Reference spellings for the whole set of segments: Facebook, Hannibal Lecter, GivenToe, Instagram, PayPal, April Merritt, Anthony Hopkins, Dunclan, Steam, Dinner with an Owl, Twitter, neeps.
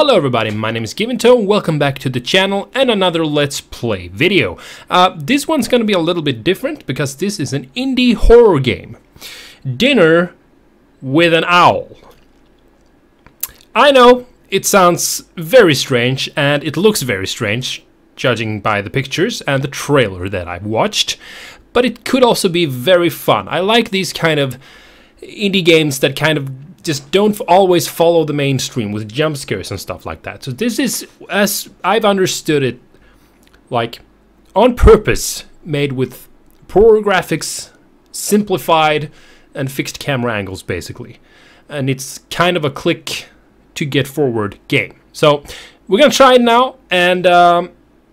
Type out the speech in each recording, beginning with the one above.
Hello everybody, my name is GivenToe, welcome back to the channel and another Let's Play video. This one's gonna be a little bit different because this is an indie horror game. Dinner with an Owl. I know, it sounds very strange and it looks very strange, judging by the pictures and the trailer that I've watched, but it could also be very fun. I like these kind of indie games that kind of just don't always follow the mainstream with jump scares and stuff like that. So this is, as I've understood it, like on purpose made with poor graphics, simplified and fixed camera angles basically. And it's kind of a click to get forward game. So we're gonna try it now and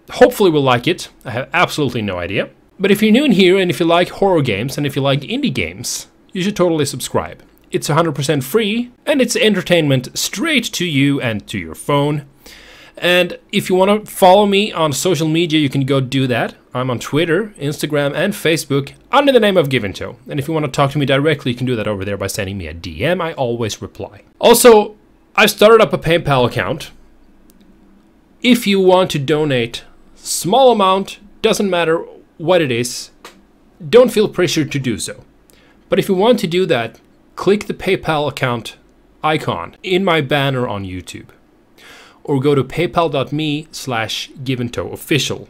hopefully we'll like it. I have absolutely no idea. But if you're new in here and if you like horror games and if you like indie games, you should totally subscribe. It's 100% free and it's entertainment straight to you and to your phone. And if you want to follow me on social media, you can go do that. I'm on Twitter, Instagram and Facebook under the name of GivenToe. And if you want to talk to me directly, you can do that over there by sending me a DM. I always reply. Also, I've started up a PayPal account. If you want to donate small amount, doesn't matter what it is, don't feel pressured to do so. But if you want to do that, click the PayPal account icon in my banner on YouTube or go to paypal.me/GivenToeOfficial.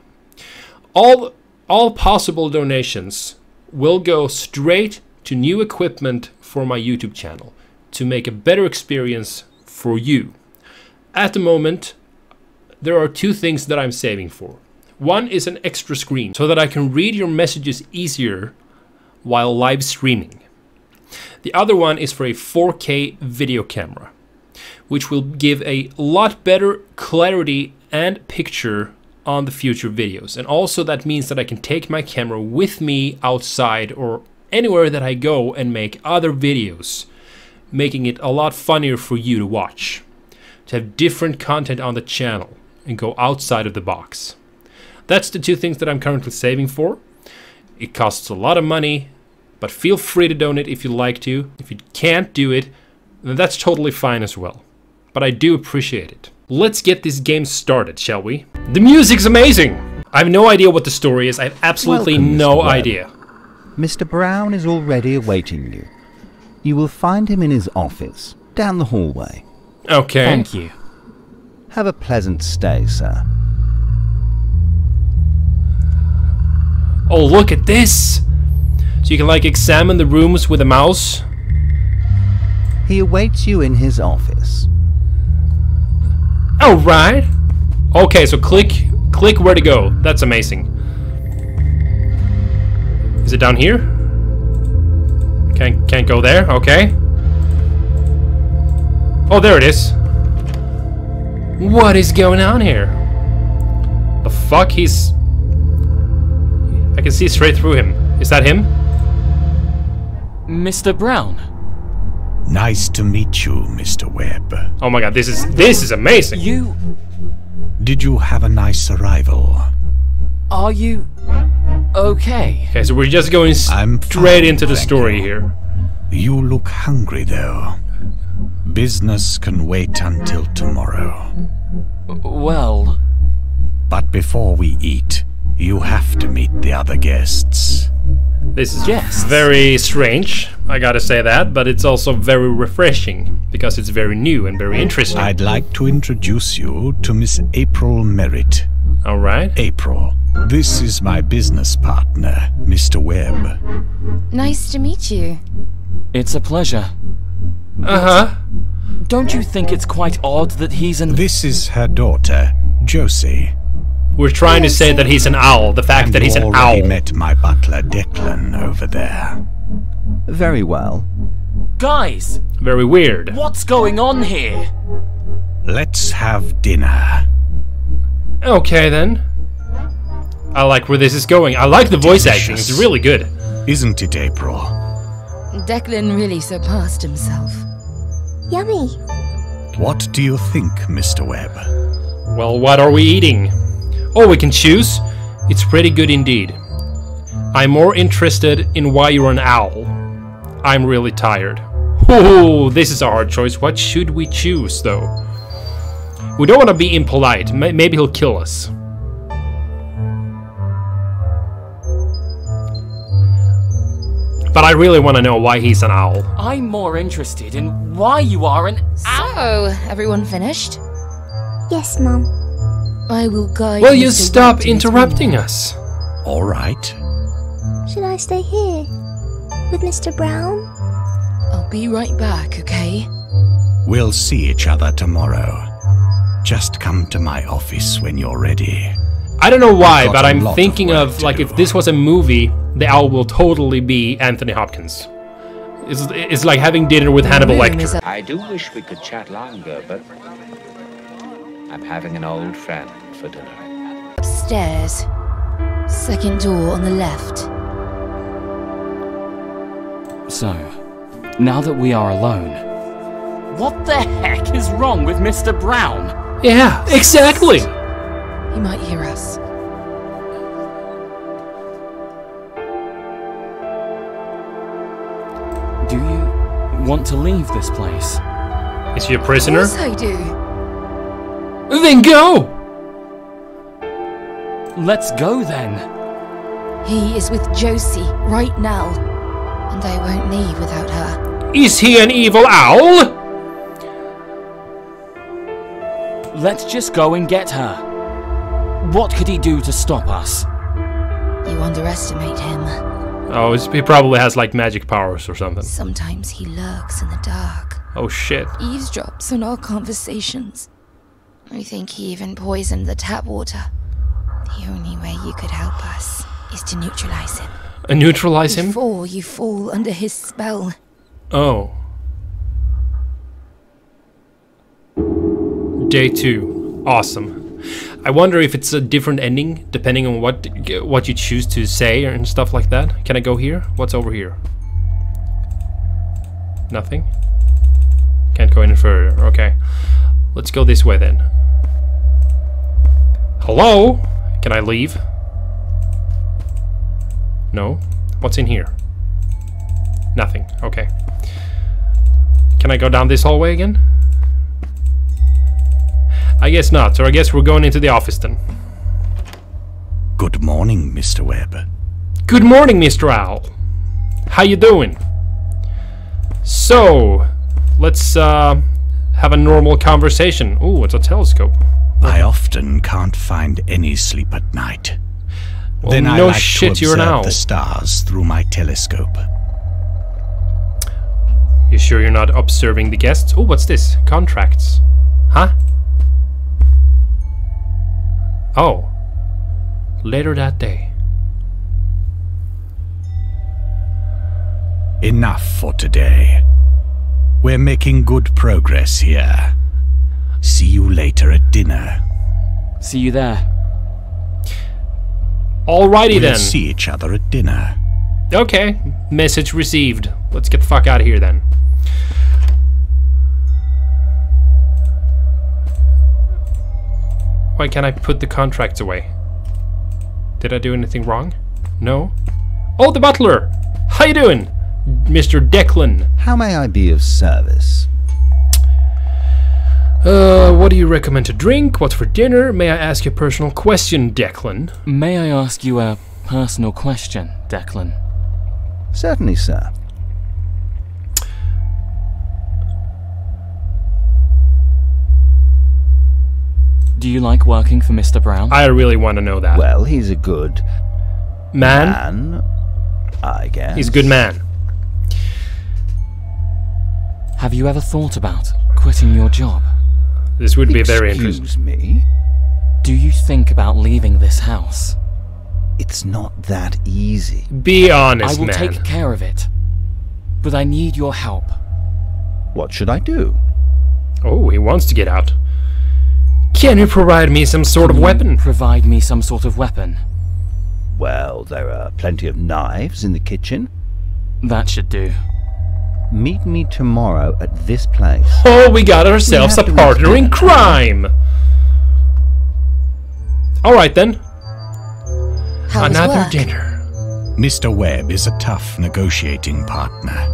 All possible donations will go straight to new equipment for my YouTube channel to make a better experience for you. At the moment, there are two things that I'm saving for. One is an extra screen so that I can read your messages easier while live streaming. The other one is for a 4K video camera, which will give a lot better clarity and picture on the future videos. And also that means that I can take my camera with me outside or anywhere that I go and make other videos, making it a lot funnier for you to watch, to have different content on the channel and go outside of the box. That's the two things that I'm currently saving for. It costs a lot of money, but feel free to donate if you like to. If you can't do it, then that's totally fine as well. But I do appreciate it. Let's get this game started, shall we? The music's amazing! I have no idea what the story is. I have absolutely no idea. Mr. Brown is already awaiting you. You will find him in his office, down the hallway. Okay. Thank you. Have a pleasant stay, sir. Oh, look at this! So you can like examine the rooms with a mouse. He awaits you in his office. Oh right. Okay, so click where to go. That's amazing. Is it down here? Can't go there. Okay. Oh, there it is. What is going on here? The fuck? I can see straight through him. Is that him? Mr. Brown. Nice to meet you, Mr. Webb. Oh my god, this is amazing. You... Did you have a nice arrival? Are you... okay? Okay, so we're just going straight into the story here. You look hungry, though. Business can wait until tomorrow. Well... But before we eat, you have to meet the other guests. This is very strange, I gotta say that, but it's also very refreshing, because it's very new and very interesting. I'd like to introduce you to Miss April Merritt. Alright. April, this is my business partner, Mr. Webb. Nice to meet you. It's a pleasure. Uh-huh. Don't you think it's quite odd that he's an... This is her daughter, Josie. We're trying to say that he's an owl. The fact that he's an owl. You already met my butler, Declan, over there. Very well. Guys! Very weird. What's going on here? Let's have dinner. Okay, then. I like where this is going. I like the voice acting. It's really good. Isn't it, April? Declan really surpassed himself. Yummy. What do you think, Mr. Webb? Well, what are we eating? Oh, we can choose? It's pretty good indeed. I'm more interested in why you're an owl. I'm really tired. Oh, this is a hard choice. What should we choose, though? We don't want to be impolite. Maybe he'll kill us. But I really want to know why he's an owl. I'm more interested in why you are an owl. So, everyone finished? Yes, Mom. I will guide you. Will you stop interrupting us? All right. Should I stay here with Mr. Brown? I'll be right back, okay? We'll see each other tomorrow. Just come to my office when you're ready. I don't know why, but I'm thinking of, like, if this was a movie, the owl will totally be Anthony Hopkins. It's like having dinner with Hannibal Lecter. I do wish we could chat longer, but I'm having an old friend for dinner. Upstairs. Second door on the left. So, now that we are alone... What the heck is wrong with Mr. Brown? Yeah, exactly! He might hear us. Do you want to leave this place? Is she a prisoner? Yes, I do. Then go! Let's go then. He is with Josie right now, and I won't leave without her. Is he an evil owl? Let's just go and get her. What could he do to stop us? You underestimate him. Oh, he probably has, like, magic powers or something. Sometimes he lurks in the dark. Oh, shit. Eavesdrops on our conversations. I think he even poisoned the tap water. The only way you could help us is to neutralize him. Neutralize him? Before you fall under his spell. Oh. Day 2. Awesome. I wonder if it's a different ending depending on what you choose to say and stuff like that. Can I go here? What's over here? Nothing. Can't go any further. Okay. Let's go this way then. Hello? Can I leave? No. What's in here? Nothing. Okay. Can I go down this hallway again? I guess not, so I guess we're going into the office then. Good morning, Mr. Webb. Good morning, Mr. Owl. How you doing? So, let's have a normal conversation. Ooh, it's a telescope. I often can't find any sleep at night. Well, then I like to observe the stars through my telescope. You sure you're not observing the guests? Ooh, what's this? Contracts. Huh? Oh, later that day. Enough for today. We're making good progress here. See you later at dinner. See you there. Alrighty then. We'll see each other at dinner. Okay, message received. Let's get the fuck out of here then. Why can't I put the contracts away? Did I do anything wrong? No? Oh, the butler! How you doing, Mr. Declan? How may I be of service? What do you recommend to drink? What's for dinner? May I ask you a personal question, Declan? May I ask you a personal question, Declan? Certainly, sir. Do you like working for Mr. Brown? I really want to know that. Well, he's a good... Man? I guess. He's a good man. Have you ever thought about quitting your job? This would be very interesting. Excuse me? Do you think about leaving this house? It's not that easy. Be honest, man. I will take care of it. But I need your help. What should I do? Oh, he wants to get out. Can you provide me some sort of weapon? Provide me some sort of weapon. Well, there are plenty of knives in the kitchen. That should do. Meet me tomorrow at this place. Oh, we got ourselves a partner in crime! Alright then. Another dinner. Mr. Webb is a tough negotiating partner.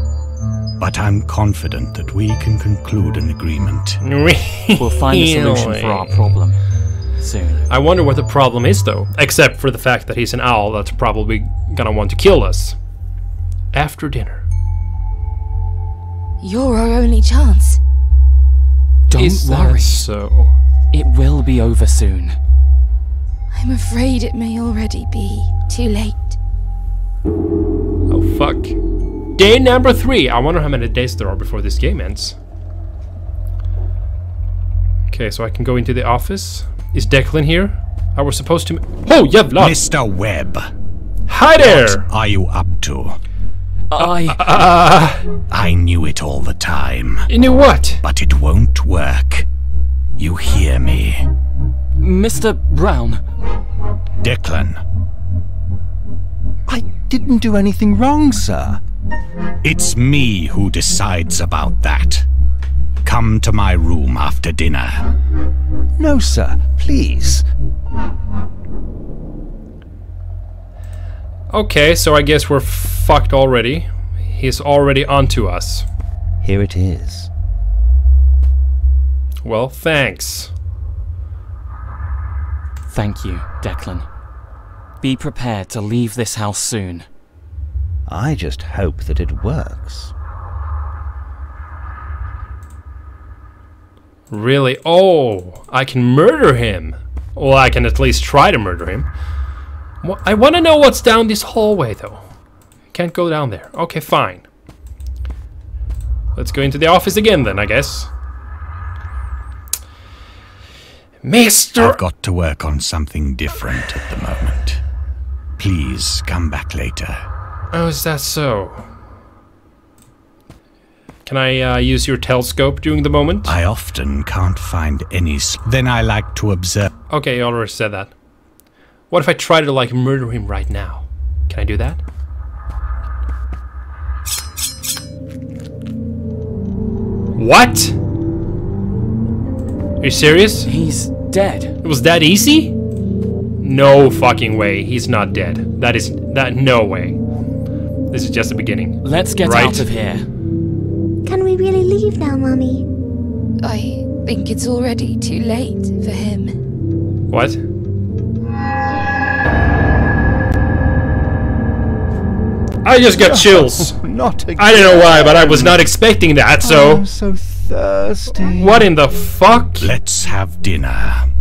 But I'm confident that we can conclude an agreement. We'll find a solution for our problem soon. I wonder what the problem is, though. Except for the fact that he's an owl that's probably gonna want to kill us. After dinner. You're our only chance. Don't worry. So? It will be over soon. I'm afraid it may already be too late. Oh, fuck. Day number 3. I wonder how many days there are before this game ends. Okay, so I can go into the office. Is Declan here? I was supposed to... Oh, yevla! Mr. Webb. Hi there! What are you up to? I knew it all the time. You knew what? But it won't work. You hear me? Mr. Brown. Declan. I didn't do anything wrong, sir. It's me who decides about that. Come to my room after dinner. No, sir, please. Okay, so I guess we're fucked already. He's already onto us. Here it is. Well, thanks. Thank you, Declan. Be prepared to leave this house soon. I just hope that it works. Really? Oh, I can murder him. Well, I can at least try to murder him. I want to know what's down this hallway, though. Can't go down there. Okay, fine. Let's go into the office again, then, I guess. I've got to work on something different at the moment. Please come back later. Oh, is that so? Can I use your telescope during the moment? I often can't find any. Then I like to observe. Okay, you already said that. What if I try to like murder him right now? Can I do that? What? Are you serious? He's dead. It was that easy? No fucking way. He's not dead. No way. This is just the beginning. Let's get out of here. Can we really leave now, Mommy? I think it's already too late for him. What? I just got chills. Not again. I don't know why, but I was not expecting that, so... I'm so thirsty. What in the fuck? Let's have dinner.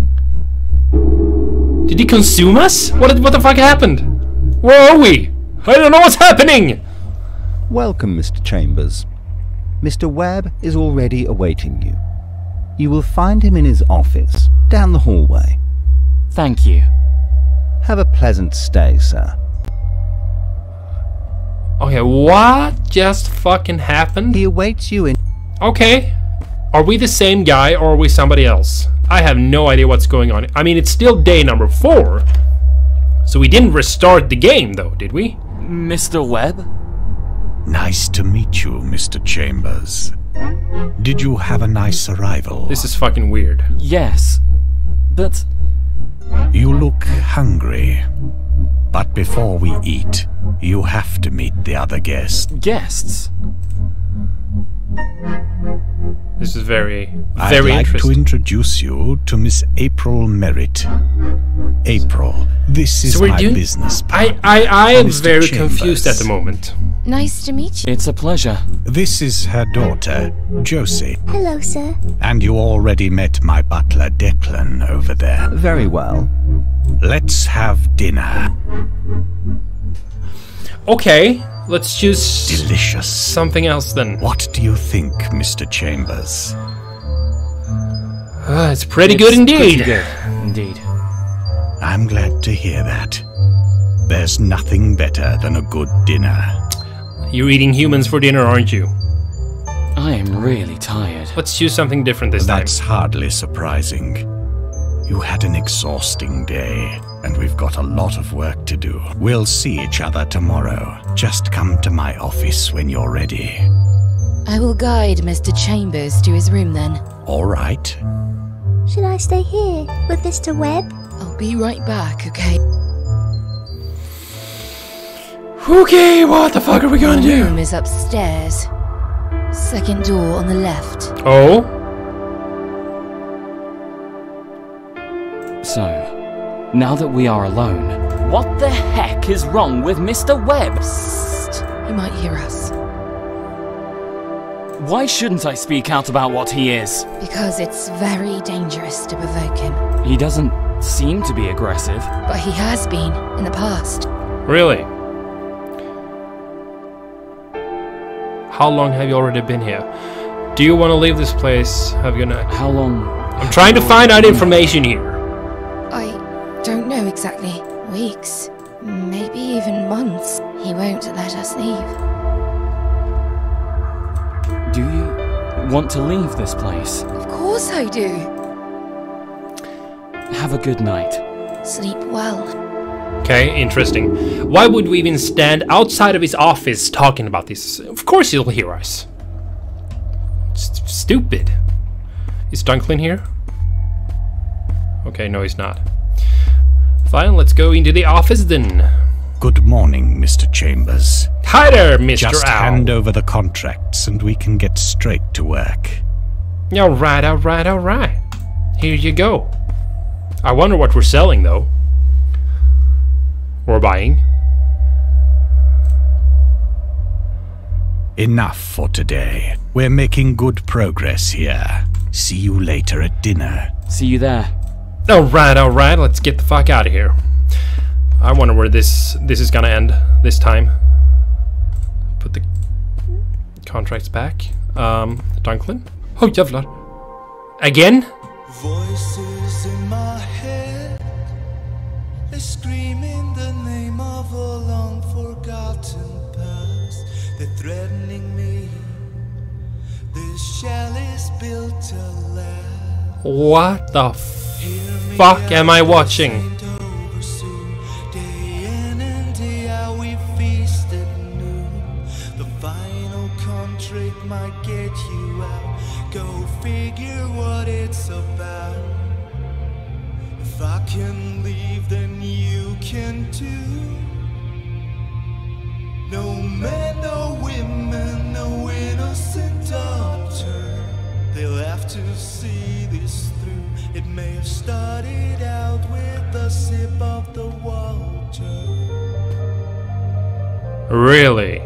Did he consume us? What the fuck happened? Where are we? I don't know what's happening! Welcome, Mr. Chambers. Mr. Webb is already awaiting you. You will find him in his office, down the hallway. Thank you. Have a pleasant stay, sir. Okay, what just fucking happened? He awaits you in... Okay. Are we the same guy or are we somebody else? I have no idea what's going on. I mean, it's still day number 4. So we didn't restart the game, though, did we? Mr. Webb? Nice to meet you, Mr. Chambers. Did you have a nice arrival? This is fucking weird. Yes, but... You look hungry. But before we eat, you have to meet the other guests. Guests? This is very interesting. I'd like to introduce you to Miss April Merritt. April, this is my business partner. I am very confused at the moment. Nice to meet you. It's a pleasure. This is her daughter, Josie. Hello, sir. And you already met my butler, Declan, over there. Very well. Let's have dinner. Okay. Let's choose delicious something else then. What do you think, Mr. Chambers? It's good indeed. Pretty good indeed. I'm glad to hear that. There's nothing better than a good dinner. You're eating humans for dinner, aren't you? I am really tired. Let's choose something different this time. That's hardly surprising. You had an exhausting day. And we've got a lot of work to do. We'll see each other tomorrow. Just come to my office when you're ready. I will guide Mr. Chambers to his room then. All right. Should I stay here with Mr. Webb? I'll be right back, okay? Okay, what the fuck are we gonna do? My room is upstairs. Second door on the left. Oh. So, now that we are alone, what the heck is wrong with Mr. Webb? Psst, he might hear us. Why shouldn't I speak out about what he is? Because it's very dangerous to provoke him. He doesn't seem to be aggressive. But he has been in the past. Really? How long have you already been here? Do you want to leave this place? Have you not? How long? I'm trying to find out information here. I don't know exactly. Weeks, maybe even months. He won't let us leave. Do you want to leave this place? Of course I do. Have a good night. Sleep well. Okay, interesting. Why would we even stand outside of his office talking about this? Of course he'll hear us. It's stupid. Is Dunklin here? Okay, no he's not. Fine, let's go into the office then. Good morning, Mr. Chambers. Hi there, Mr. Owl. Just hand over the contracts and we can get straight to work. Alright, alright, alright. Here you go. I wonder what we're selling though. Or buying. Enough for today. We're making good progress here. See you later at dinner. See you there. Alright, alright, let's get the fuck out of here. I wonder where this is gonna end this time. Put the contracts back. Dunklin. Oh, jävlar. Again? Voices in my head, they scream in the name of a long forgotten past. They're threatening me. This shell is built to last. What the fuck am I watching? To see this through, it may have started out with a sip of the water. Really?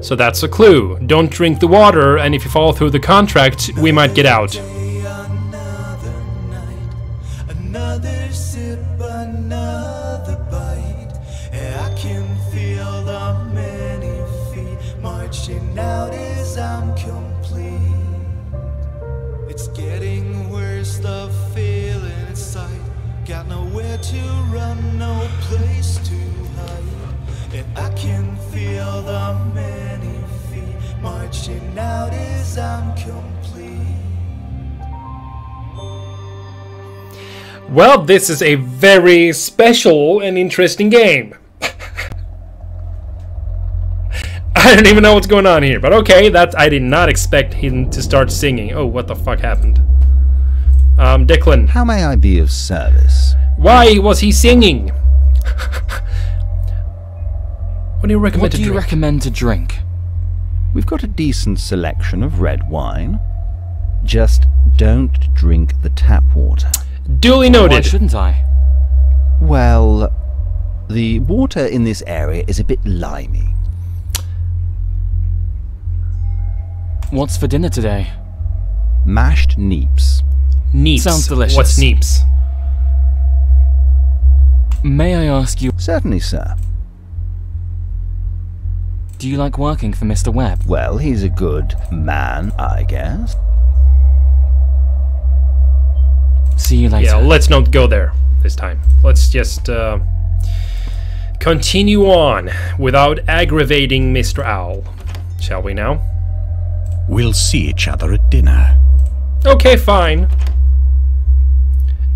So that's a clue. Don't drink the water, and if you follow through the contract, we might get out. Another night, another sip, another bite. I can feel the many feet marching out as I'm complete. It's getting worse, the feeling inside. Got nowhere to run, no place to hide. And I can feel the many feet marching out as I'm complete. Well, this is a very special and interesting game. I don't even know what's going on here, but okay, that I did not expect him to start singing. Oh, what the fuck happened? Declan. How may I be of service? Why was he singing? What do you recommend to drink? We've got a decent selection of red wine. Just don't drink the tap water. Duly noted. Why shouldn't I? Well, the water in this area is a bit limey. What's for dinner today? Mashed neeps. Neeps. Sounds delicious. What's neeps? May I ask you? Certainly, sir. Do you like working for Mr. Webb? Well, he's a good man, I guess. See you later. Yeah, let's not go there this time. Let's just continue on without aggravating Mr. Owl, shall we now? We'll see each other at dinner. Okay, fine.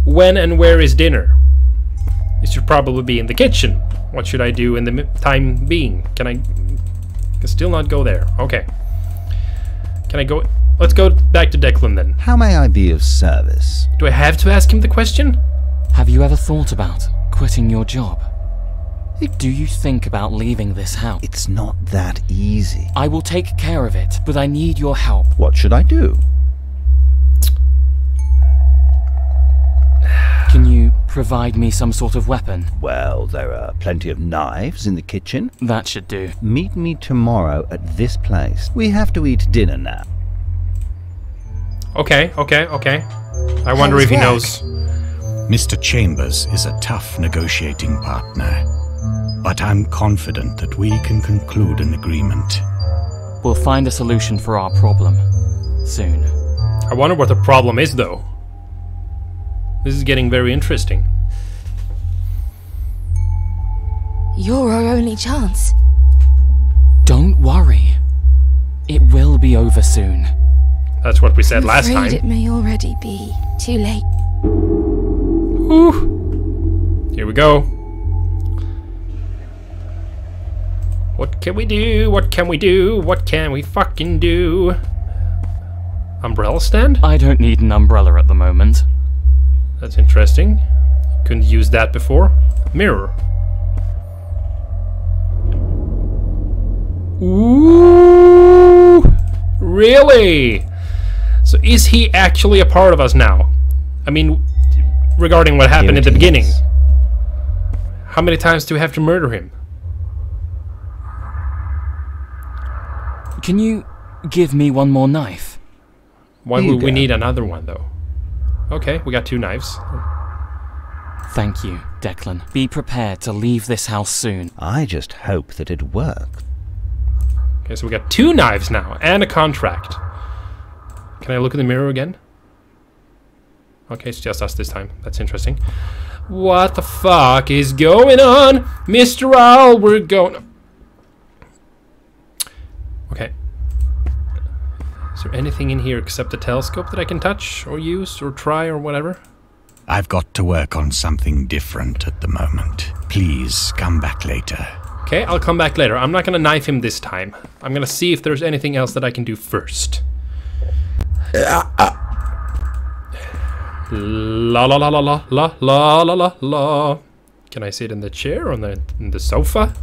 When and where is dinner? It should probably be in the kitchen. What should I do in the time being? Can I still not go there? Okay. Can I go? Let's go back to Declan then. How may I be of service? Do I have to ask him the question? Have you ever thought about quitting your job? Do you think about leaving this house? It's not that easy. I will take care of it, but I need your help. What should I do? Can you provide me some sort of weapon? Well, there are plenty of knives in the kitchen. That should do. Meet me tomorrow at this place. We have to eat dinner now. Okay, okay, okay. I wonder if he knows. Mr. Chambers is a tough negotiating partner, but I'm confident that we can conclude an agreement. We'll find a solution for our problem soon. I wonder what the problem is, though. This is getting very interesting. You're our only chance. Don't worry. It will be over soon. That's what we said last time. I'm afraid it may already be too late. Ooh. Here we go. What can we do? What can we do? What can we fucking do? Umbrella stand? I don't need an umbrella at the moment. That's interesting. Couldn't use that before. Mirror. Ooh, really? So is he actually a part of us now? I mean, regarding what happened at the beginning. How many times do we have to murder him? Can you give me one more knife? Why would we need another one, though? Okay, we got two knives. Thank you, Declan. Be prepared to leave this house soon. I just hope that it works. Okay, so we got two knives now, and a contract. Can I look in the mirror again? Okay, it's just us this time. That's interesting. What the fuck is going on? Mr. Owl, we're going... Okay. Is there anything in here except a telescope that I can touch or use or try or whatever? I've got to work on something different at the moment. Please come back later. Okay, I'll come back later. I'm not gonna knife him this time. I'm gonna see if there's anything else that I can do first. La la la la la la la la la la. Can I sit in the chair or in the sofa?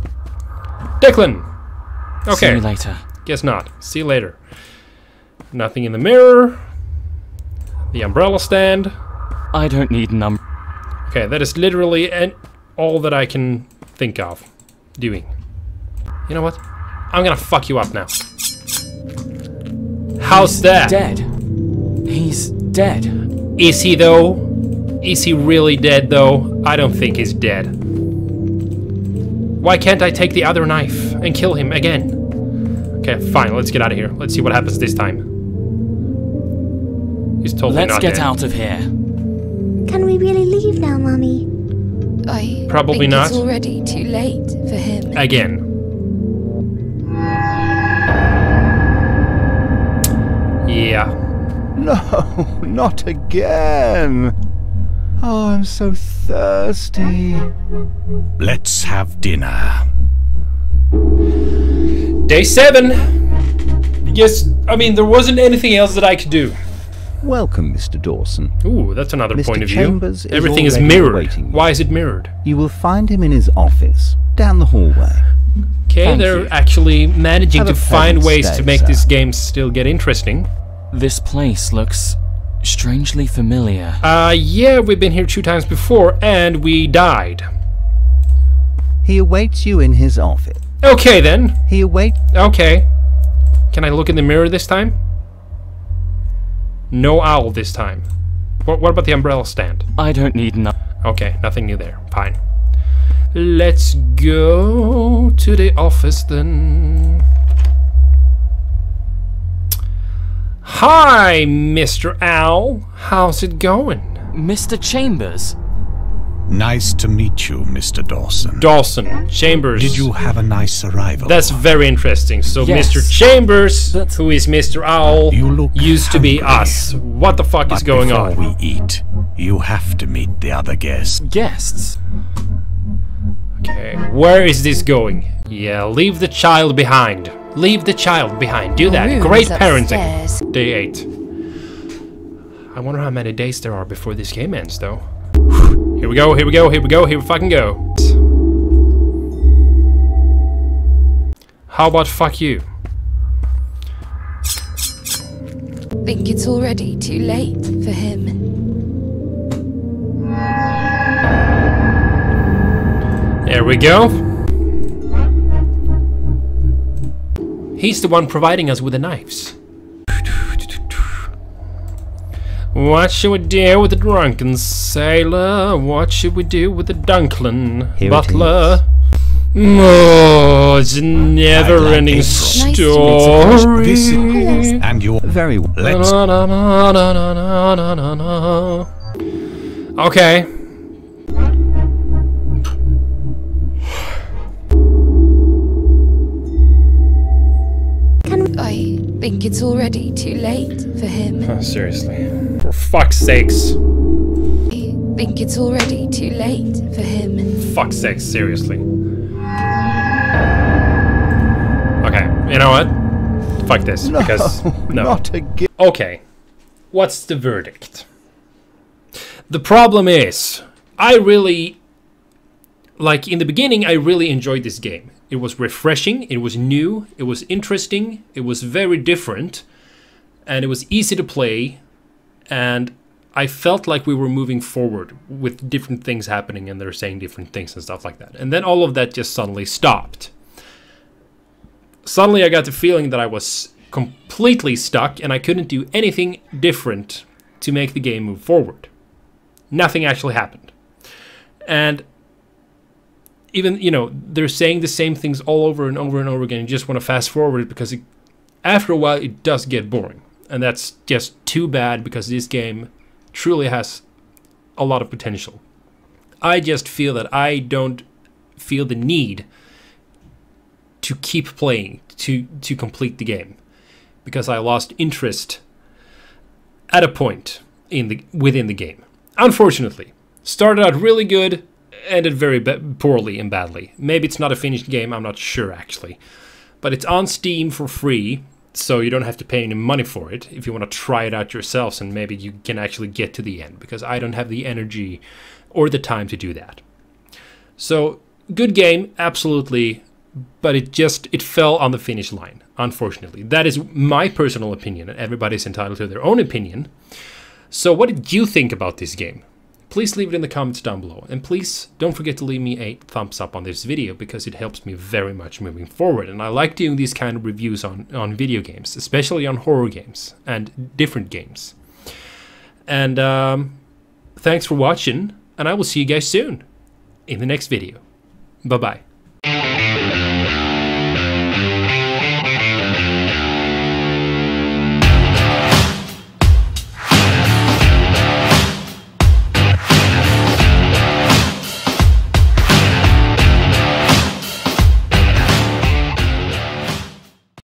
Declan! Okay. See you later. Guess not. See you later. Nothing in the mirror. The umbrella stand. I don't need an umbrella. Okay, that is literally all that I can think of doing. You know what? I'm gonna fuck you up now. How's that? Dead. He's dead. Is he though? Is he really dead though? I don't think he's dead. Why can't I take the other knife and kill him again? Okay, fine. Let's get out of here. Let's see what happens this time. He's totally not dead. Let's get out of here. Can we really leave now, Mummy? Probably not. It's already too late for him. Again. Yeah. No, not again. Oh, I'm so thirsty. Let's have dinner. Day 7. Yes, I mean, there wasn't anything else that I could do. Welcome, Mr. Dawson. Ooh, that's another point of view. Everything is mirrored. Why is it mirrored? You will find him in his office, down the hallway. Okay, they're actually managing to find ways to make this game still get interesting. This place looks strangely familiar. Yeah, we've been here 2 times before, and we died. He awaits you in his office. Okay, then. Okay. Can I look in the mirror this time? No owl this time. What about the umbrella stand? I don't need nothing. Okay, nothing new there. Fine. Let's go to the office then. Hi, Mr. Owl. How's it going? Mr. Chambers. Nice to meet you, Mr. Dawson. Dawson. Chambers. Did you have a nice arrival? That's very interesting. So yes. Mr. Chambers, who is Mr. Owl, used to be us. What the fuck is going on? Before we eat, you have to meet the other guests. Guests? Okay. Where is this going? Yeah, leave the child behind. Leave the child behind. Do that. Great parenting. Day 8. I wonder how many days there are before this game ends, though. Here we go, here we go, here we go, here we fucking go. How about fuck you? I think it's already too late for him. There we go. He's the one providing us with the knives. What should we do with the drunken sailor? What should we do with the Dunklin butler? Oh, it's a never-ending story. Nice to meet you. And you're very well. Okay. I think it's already too late for him. Oh, seriously. For fuck's sakes. I think it's already too late for him. Fuck's sakes, seriously. Okay, you know what? Fuck this, no, because no. Not again. Okay, what's the verdict? The problem is, I really, like in the beginning, I really enjoyed this game. It was refreshing, it was new, it was interesting, it was very different, and it was easy to play, and I felt like we were moving forward with different things happening and they're saying different things and stuff like that. And then all of that just suddenly stopped. Suddenly I got the feeling that I was completely stuck and I couldn't do anything different to make the game move forward. Nothing actually happened. And even, you know, they're saying the same things all over and over and over again. You just want to fast forward because it, after a while it does get boring. And that's just too bad because this game truly has a lot of potential. I just feel that I don't feel the need to keep playing, to complete the game, because I lost interest at a point in the within the game. Unfortunately, started out really good, ended very poorly and badly. Maybe it's not a finished game, I'm not sure actually, but it's on Steam for free, so you don't have to pay any money for it if you want to try it out yourselves and maybe you can actually get to the end, because I don't have the energy or the time to do that. So good game, absolutely. But it fell on the finish line, unfortunately. That is my personal opinion, and everybody's entitled to their own opinion. So what did you think about this game? Please leave it in the comments down below, and please don't forget to leave me a thumbs up on this video, because it helps me very much moving forward, and I like doing these kind of reviews on video games, especially on horror games and different games. And thanks for watching, and I will see you guys soon in the next video. Bye-bye.